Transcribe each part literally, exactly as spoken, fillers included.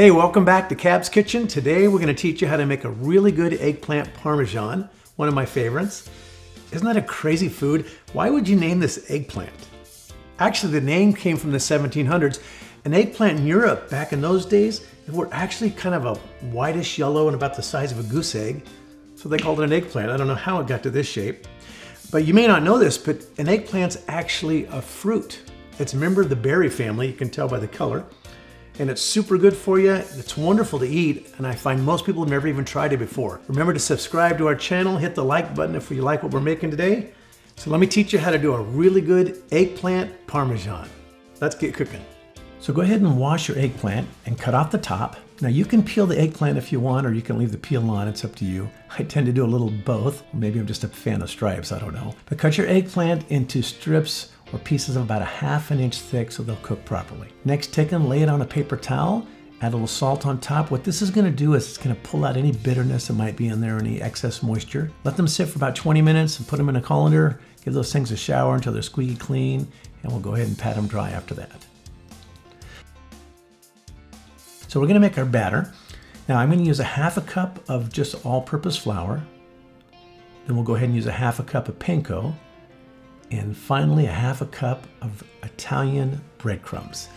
Hey, welcome back to Kab's Kitchen. Today we're going to teach you how to make a really good eggplant Parmesan, one of my favorites. Isn't that a crazy food? Why would you name this eggplant? Actually, the name came from the seventeen hundreds. An eggplant in Europe back in those days, they were actually kind of a whitish yellow and about the size of a goose egg. So they called it an eggplant. I don't know how it got to this shape. But you may not know this, but an eggplant's actually a fruit. It's a member of the berry family, you can tell by the color. And it's super good for you, it's wonderful to eat, and I find most people have never even tried it before. Remember to subscribe to our channel, hit the like button if you like what we're making today. So let me teach you how to do a really good eggplant Parmesan. Let's get cooking. So go ahead and wash your eggplant and cut off the top. Now you can peel the eggplant if you want, or you can leave the peel on, it's up to you. I tend to do a little both. Maybe I'm just a fan of stripes, I don't know. But cut your eggplant into strips or pieces of about a half an inch thick so they'll cook properly. Next, take and lay it on a paper towel, add a little salt on top. What this is gonna do is it's gonna pull out any bitterness that might be in there, any excess moisture. Let them sit for about twenty minutes and put them in a colander, give those things a shower until they're squeaky clean, and we'll go ahead and pat them dry after that. So we're gonna make our batter. Now I'm gonna use a half a cup of just all-purpose flour, then we'll go ahead and use a half a cup of panko, and finally a half a cup of Italian breadcrumbs.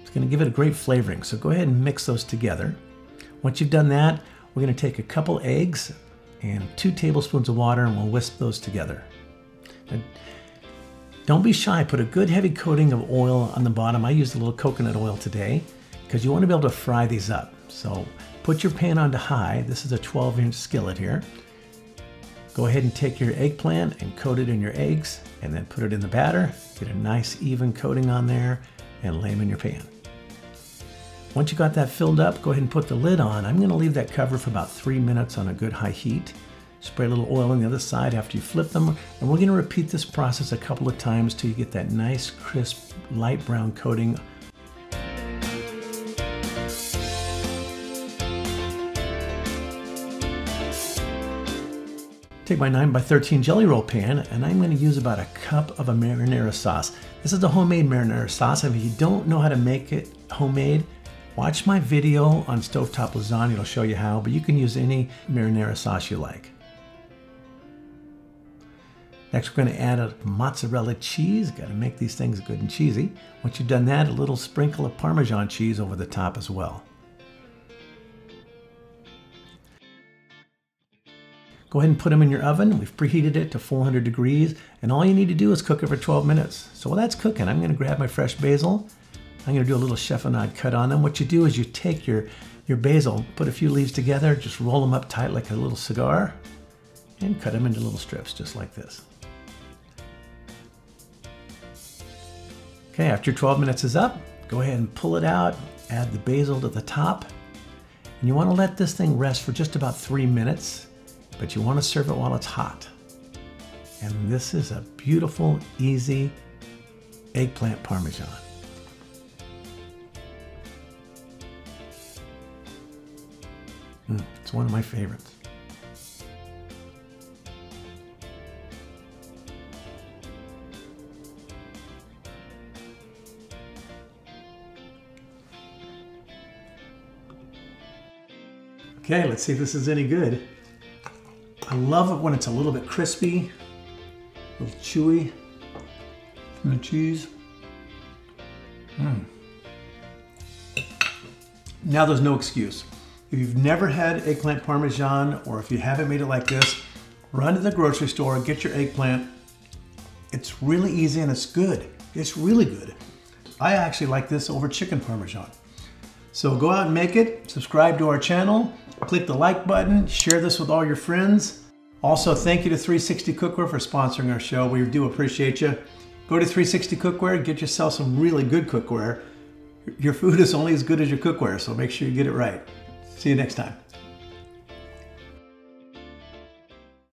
It's gonna give it a great flavoring, so go ahead and mix those together. Once you've done that, we're gonna take a couple eggs and two tablespoons of water and we'll whisk those together. Now, don't be shy, put a good heavy coating of oil on the bottom. I used a little coconut oil today because you wanna be able to fry these up. So put your pan onto high. This is a twelve inch skillet here. Go ahead and take your eggplant and coat it in your eggs and then put it in the batter. Get a nice even coating on there and lay them in your pan. Once you got that filled up, go ahead and put the lid on. I'm gonna leave that covered for about three minutes on a good high heat. Spray a little oil on the other side after you flip them. And we're gonna repeat this process a couple of times till you get that nice, crisp, light brown coating. Take my nine by thirteen jelly roll pan and I'm going to use about a cup of a marinara sauce. This is a homemade marinara sauce. If you don't know how to make it homemade, watch my video on stovetop lasagna. It'll show you how, but you can use any marinara sauce you like. Next, we're going to add a mozzarella cheese. Got to make these things good and cheesy. Once you've done that, a little sprinkle of Parmesan cheese over the top as well. Go ahead and put them in your oven. We've preheated it to four hundred degrees, and all you need to do is cook it for twelve minutes. So while that's cooking, I'm gonna grab my fresh basil. I'm gonna do a little chiffonade cut on them. What you do is you take your, your basil, put a few leaves together, just roll them up tight like a little cigar, and cut them into little strips, just like this. Okay, after twelve minutes is up, go ahead and pull it out, add the basil to the top, and you wanna let this thing rest for just about three minutes. But you want to serve it while it's hot. And this is a beautiful, easy eggplant Parmesan. Mm, it's one of my favorites. Okay, let's see if this is any good. I love it when it's a little bit crispy, a little chewy from the cheese. Mm. Now there's no excuse. If you've never had eggplant Parmesan, or if you haven't made it like this, run to the grocery store, get your eggplant. It's really easy and it's good. It's really good. I actually like this over chicken Parmesan. So go out and make it, subscribe to our channel, click the like button, share this with all your friends. Also, thank you to three sixty Cookware for sponsoring our show. We do appreciate you. Go to three sixty Cookware and get yourself some really good cookware. Your food is only as good as your cookware, so make sure you get it right. See you next time.